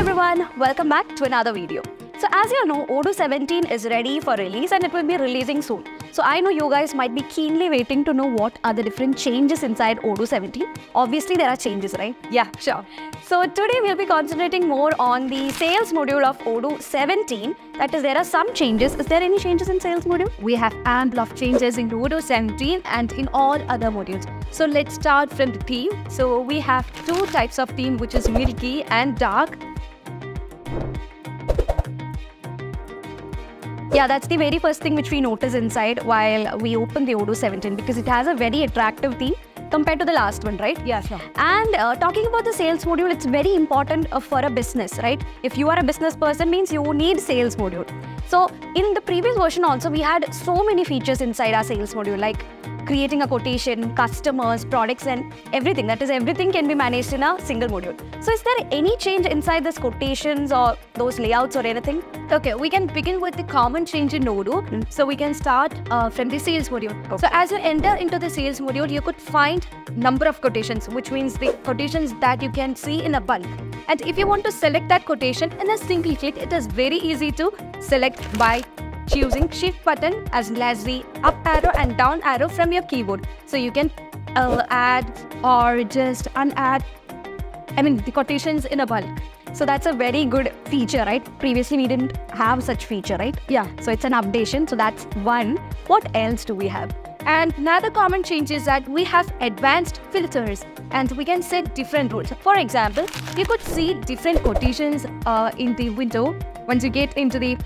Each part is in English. everyone, welcome back to another video. So as you know, Odoo 17 is ready for release and it will be releasing soon. So I know you guys might be keenly waiting to know what are the different changes inside Odoo 17. Obviously there are changes, right? Yeah, sure. So today we'll be concentrating more on the sales module of Odoo 17. That is, there are some changes. Is there any changes in sales module? We have ample of changes in Odoo 17 and in all other modules. So let's start from the theme. So we have two types of theme, which is milky and dark. Yeah, that's the very first thing which we notice inside while we open the Odoo 17, because it has a very attractive theme compared to the last one, right? Yeah, sure. And talking about the sales module, it's very important for a business, right? If you are a business person, means you need sales module. So in the previous version also, we had so many features inside our sales module, like creating a quotation, customers, products and everything. That is, everything can be managed in a single module. So is there any change inside this quotations or those layouts or anything? Okay, we can begin with the common change in Odoo. So we can start from the sales module. Okay. So as you enter into the sales module, you could find number of quotations, which means the quotations that you can see in a bulk. And if you want to select that quotation in a single click, it is very easy to select by choosing shift button as well as the up arrow and down arrow from your keyboard. So you can add or just unadd, the quotations in a bulk. So that's a very good feature, right? Previously we didn't have such feature, right? Yeah. So it's an updation. So that's one. What else do we have? And another common change is that we have advanced filters and we can set different rules. For example, you could see different quotations in the window once you get into the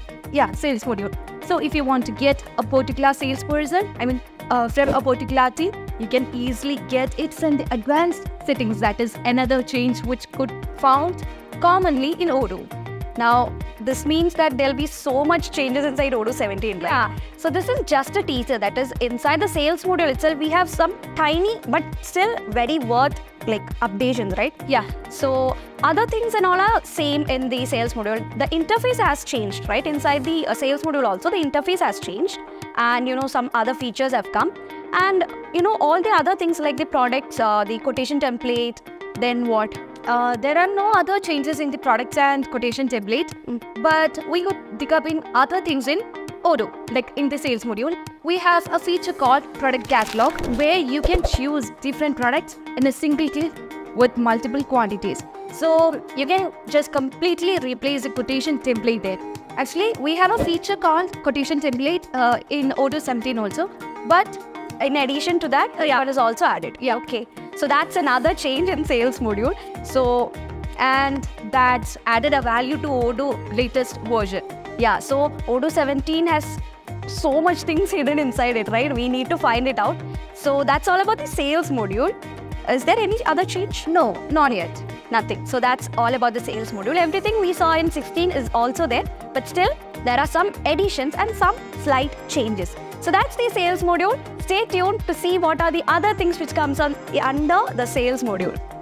sales module. So if you want to get a particular salesperson, from a particular team, you can easily get it in the advanced settings. That is another change which could found commonly in Odoo. Now, this means that there'll be so much changes inside Odoo 17, right? Yeah. So this is just a teaser. That is, inside the sales module itself, we have some tiny but still very worth updations, right? Yeah. So other things and all are same in the sales module. The interface has changed, right? Inside the sales module also, the interface has changed. And some other features have come. And all the other things like the products, the quotation template, then what? There are no other changes in the products and quotation template, but we could dig up in other things in Odoo. Like in the sales module, we have a feature called product catalog, where you can choose different products in a single click with multiple quantities. So you can just completely replace the quotation template there. Actually, we have a feature called quotation template in Odoo 17 also, but in addition to that, it is also added. Yeah, okay. So that's another change in sales module. So, and that's added a value to Odoo latest version. Yeah, so Odoo 17 has so much things hidden inside it, right? We need to find it out. So that's all about the sales module. Is there any other change? No, not yet. Nothing. So that's all about the sales module. Everything we saw in 16 is also there, but still there are some additions and some slight changes. So that's the sales module. Stay tuned to see what are the other things which comes on under the sales module.